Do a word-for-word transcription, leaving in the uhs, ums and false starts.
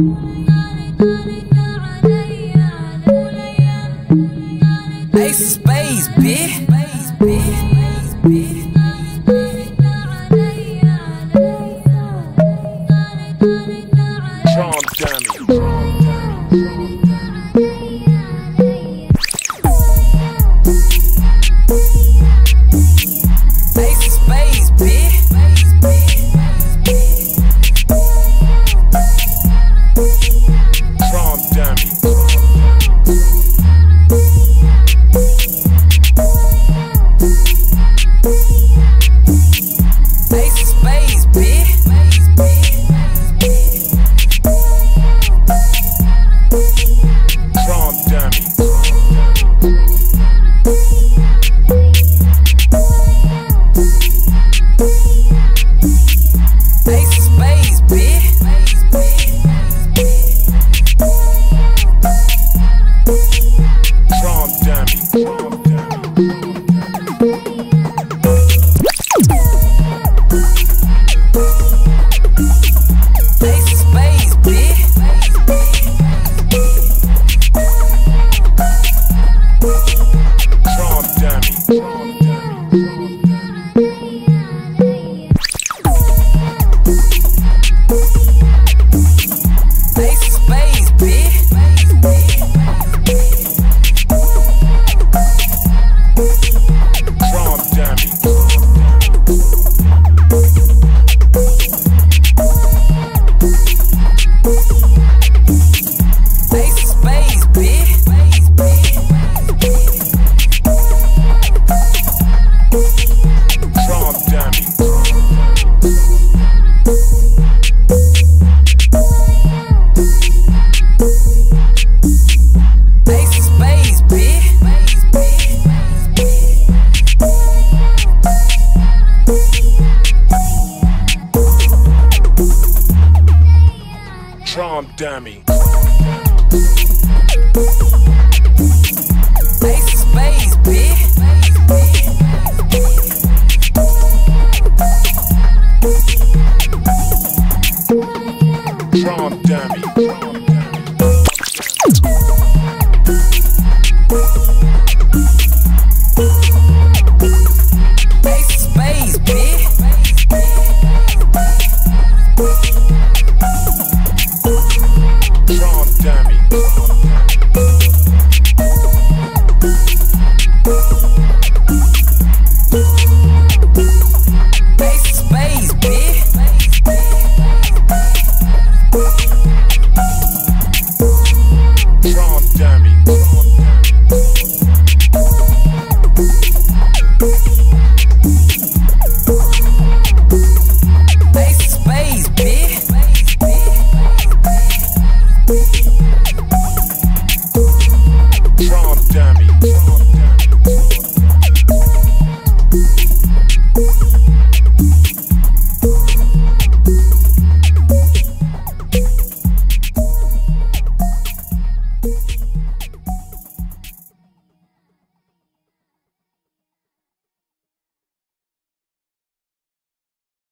Space, bitch. Space, bitch. Space, bitch. Dummy. Space, space, bitch. Trump dummy. Trump dummy.